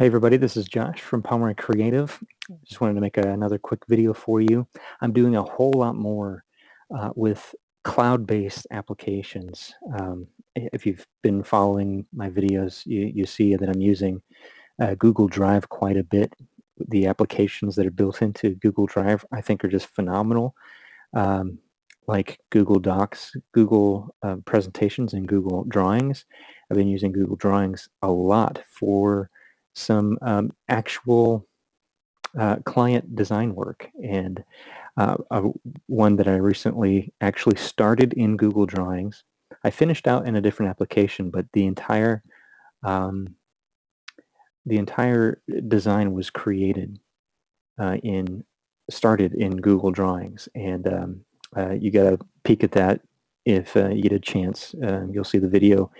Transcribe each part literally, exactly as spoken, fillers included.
Hey everybody, this is Josh from Pomeroy Creative. Just wanted to make a, another quick video for you. I'm doing a whole lot more uh, with cloud-based applications. Um, if you've been following my videos, you, you see that I'm using uh, Google Drive quite a bit. The applications that are built into Google Drive I think are just phenomenal, um, like Google Docs, Google uh, Presentations, and Google Drawings. I've been using Google Drawings a lot for some um, actual uh, client design work, and uh, uh, one that I recently actually started in Google Drawings. I finished out in a different application, but the entire um, the entire design was created uh, in started in Google Drawings, and um, uh, you got a peek at that if uh, you get a chance. Uh, you'll see the video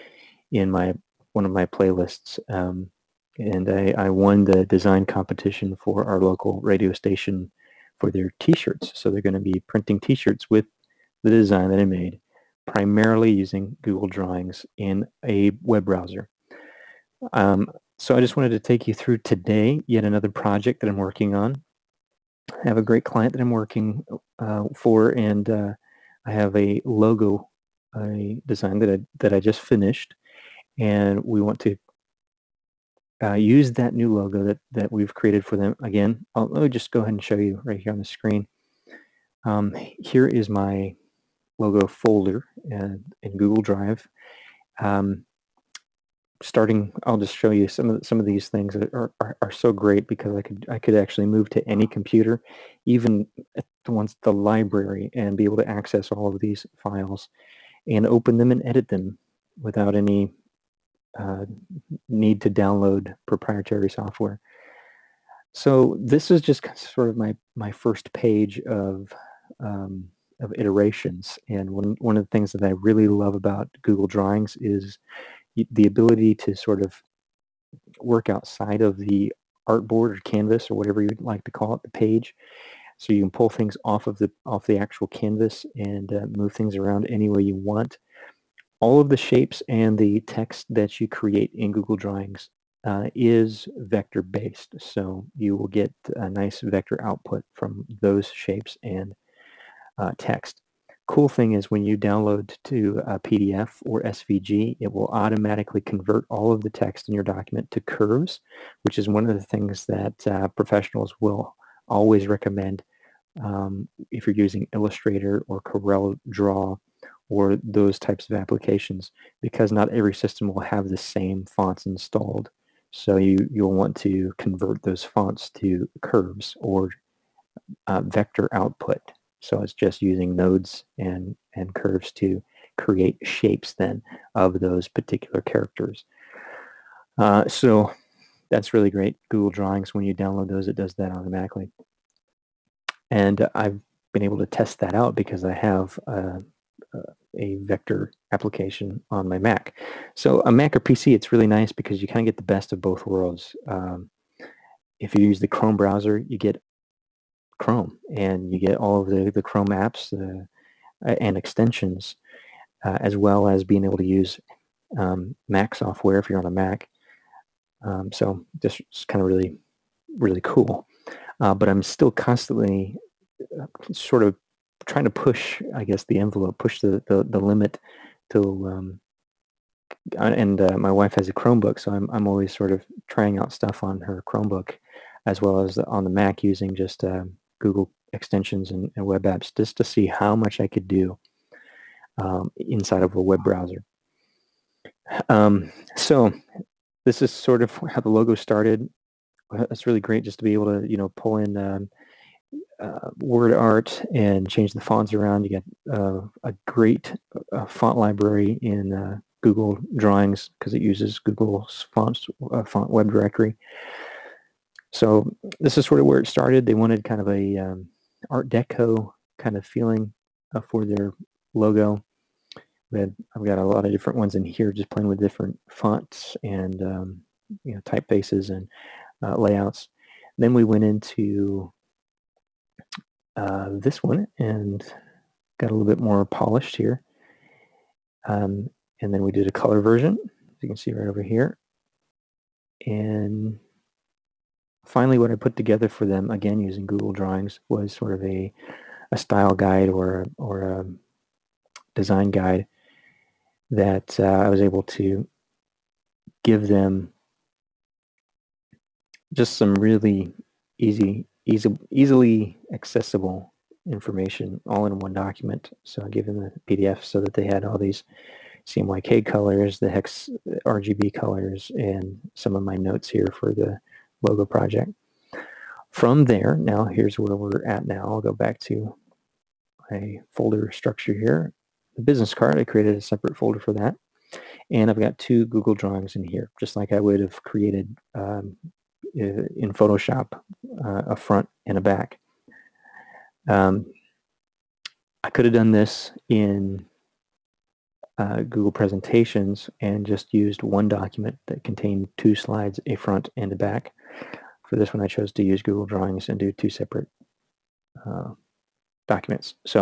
in my one of my playlists. Um, and I, I won the design competition for our local radio station for their t-shirts. So they're going to be printing t-shirts with the design that I made, primarily using Google Drawings in a web browser. Um, so I just wanted to take you through today yet another project that I'm working on. I have a great client that I'm working uh, for, and uh, I have a logo a design that I, that I just finished, and we want to Uh, use that new logo that, that we've created for them. Again, I'll, let me just go ahead and show you right here on the screen. Um, here is my logo folder in, in Google Drive. Um, starting, I'll just show you some of the, some of these things that are, are, are so great, because I could I could actually move to any computer, even at the ones at the library, and be able to access all of these files and open them and edit them without any Uh, need to download proprietary software. So this is just sort of my my first page of um, of iterations, and one one of the things that I really love about Google Drawings is the ability to sort of work outside of the artboard or canvas or whatever you'd like to call it, the page. So you can pull things off of the off the actual canvas and uh, move things around any way you want. All of the shapes and the text that you create in Google Drawings uh, is vector-based, so you will get a nice vector output from those shapes and uh, text. Cool thing is, when you download to a P D F or S V G, it will automatically convert all of the text in your document to curves, which is one of the things that uh, professionals will always recommend um, if you're using Illustrator or Corel Draw or those types of applications, because not every system will have the same fonts installed. So you, you'll want to convert those fonts to curves or uh, vector output. So it's just using nodes and, and curves to create shapes then of those particular characters. Uh, so that's really great. Google Drawings, when you download those, it does that automatically. And I've been able to test that out because I have uh, Uh, a vector application on my Mac. So a Mac or P C, it's really nice because you kind of get the best of both worlds. Um, if you use the Chrome browser, you get Chrome, and you get all of the, the Chrome apps uh, and extensions, uh, as well as being able to use um, Mac software if you're on a Mac. Um, so just kind of really, really cool. Uh, but I'm still constantly sort of trying to push, I guess, the envelope, push the, the, the limit till, um, and uh, my wife has a Chromebook, so I'm, I'm always sort of trying out stuff on her Chromebook, as well as on the Mac, using just uh, Google extensions and, and web apps, just to see how much I could do um, inside of a web browser. Um, so this is sort of how the logo started. It's really great just to be able to, you know, pull in um, Uh, word art and change the fonts around. You get uh, a great uh, font library in uh, Google Drawings, because it uses Google's fonts, uh, font web directory. So this is sort of where it started. They wanted kind of a um, Art Deco kind of feeling uh, for their logo. But I've got a lot of different ones in here, just playing with different fonts and um, you know, typefaces and uh, layouts. Then we went into Uh, this one and got a little bit more polished here, um, and then we did a color version, as you can see right over here, and finally, what I put together for them, again using Google Drawings, was sort of a, a style guide or, or a design guide that uh, I was able to give them just some really easy, easy, easily accessible information all in one document. So I gave them the P D F so that they had all these C M Y K colors, the hex R G B colors, and some of my notes here for the logo project. From there, now here's where we're at now. I'll go back to my folder structure here. The business card, I created a separate folder for that. And I've got two Google Drawings in here, just like I would have created um, in Photoshop, uh, a front and a back. Um, I could have done this in Uh, Google Presentations and just used one document that contained two slides, a front and a back. For this one, I chose to use Google Drawings and do two separate uh, documents. So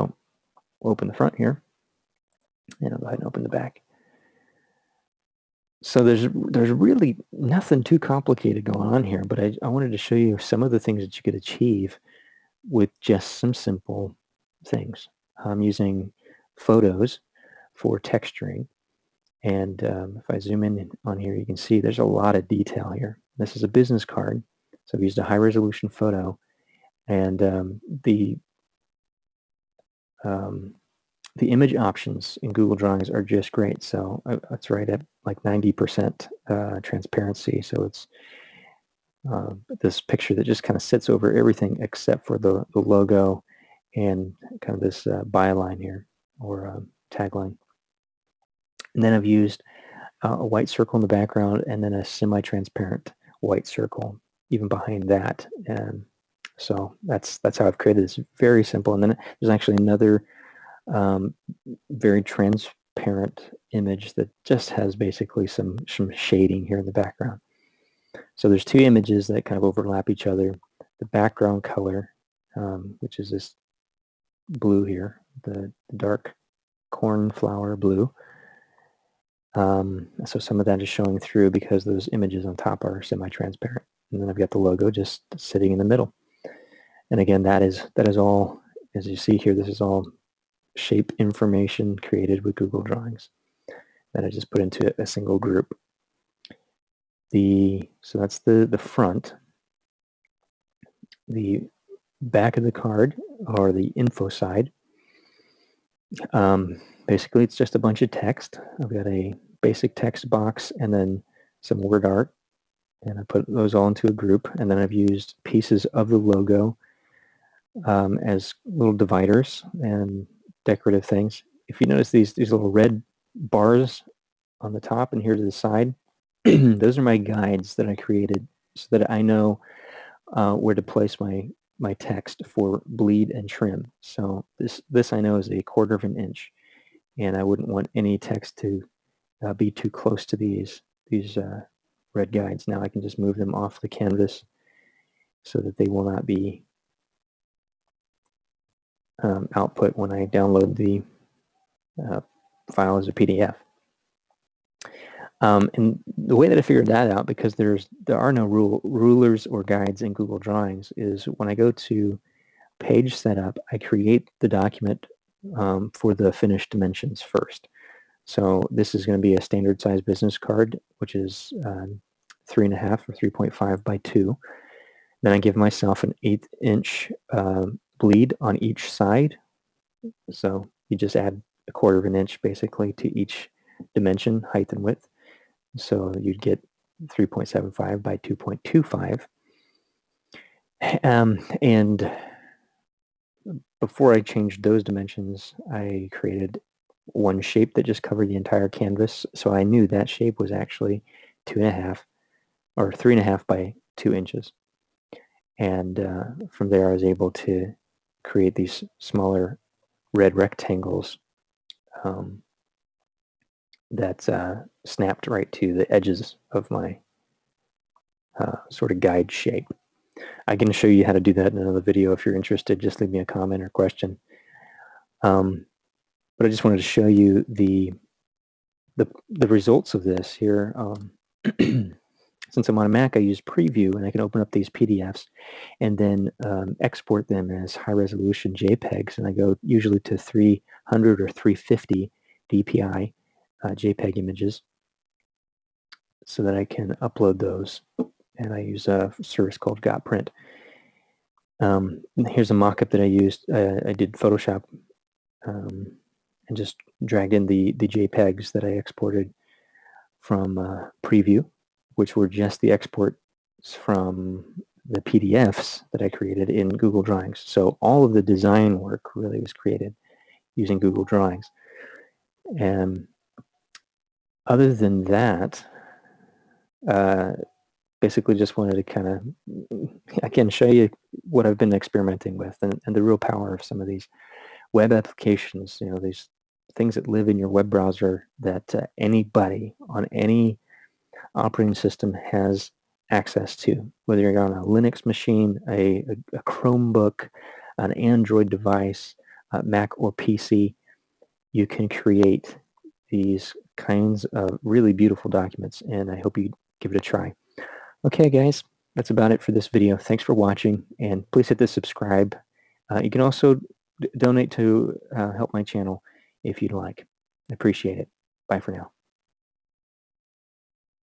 we'll open the front here, and I'll go ahead and open the back. So there's there's really nothing too complicated going on here, but I, I wanted to show you some of the things that you could achieve with just some simple things. I'm using photos for texturing, and um, if I zoom in on here, you can see there's a lot of detail here. This is a business card, so I've used a high-resolution photo, and um, the um, the image options in Google Drawings are just great. So uh, it's right at like ninety percent uh, transparency. So it's uh, this picture that just kind of sits over everything except for the, the logo and kind of this uh, byline here or um, tagline. And then I've used uh, a white circle in the background and then a semi-transparent white circle even behind that. And so that's that's how I've created this. Very simple. And then there's actually another um, very transparent image that just has basically some, some shading here in the background. So there's two images that kind of overlap each other. The background color, um, which is this blue here, the, the dark cornflower blue. Um, so some of that is showing through because those images on top are semi-transparent. And then I've got the logo just sitting in the middle. And again, that is that is all, as you see here, this is all shape information created with Google Drawings that I just put into a single group. The so that's the, the front. The back of the card, or the info side, Um, basically it's just a bunch of text. I've got a basic text box and then some word art, and I put those all into a group, and then I've used pieces of the logo um, as little dividers and decorative things. If you notice these, these little red bars on the top and here to the side, those are my guides that I created so that I know uh, where to place my my text for bleed and trim. So this this I know is a quarter of an inch, and I wouldn't want any text to uh, be too close to these these uh, red guides. Now I can just move them off the canvas so that they will not be um, output when I download the uh, file as a P D F. Um, and the way that I figured that out, because there's there are no rule, rulers or guides in Google Drawings, is when I go to page setup, I create the document um, for the finished dimensions first. So this is going to be a standard size business card, which is um, three and a half or three point five by two. Then I give myself an eighth inch uh, bleed on each side. So you just add a quarter of an inch basically to each dimension, height and width. So you'd get three point seven five by two point two five. Um, and before I changed those dimensions, I created one shape that just covered the entire canvas. So I knew that shape was actually two and a half or three and a half by two inches. And uh, from there, I was able to create these smaller red rectangles um, that uh, snapped right to the edges of my uh, sort of guide shape. I can show you how to do that in another video if you're interested. Just leave me a comment or question. Um, but I just wanted to show you the the, the results of this here. Um, it's since I'm on a Mac, I use Preview, and I can open up these P D Fs and then um, export them as high-resolution JPEGs. And I go usually to three hundred or three fifty D P I uh, JPEG images so that I can upload those. And I use a service called GotPrint. Um, here's a mock-up that I used. Uh, I did Photoshop um, and just dragged in the, the JPEGs that I exported from uh, Preview, which were just the exports from the P D Fs that I created in Google Drawings. So all of the design work really was created using Google Drawings. And other than that, uh, basically just wanted to kind of, again, show you what I've been experimenting with and, and the real power of some of these web applications, you know, these things that live in your web browser that uh, anybody on any operating system has access to, whether you're on a Linux machine, a, a, a Chromebook, an Android device, uh, Mac or P C, you can create these kinds of really beautiful documents, and I hope you give it a try. Okay, guys, that's about it for this video. Thanks for watching, and please hit the subscribe. Uh, you can also donate to uh, help my channel if you'd like. I appreciate it. Bye for now.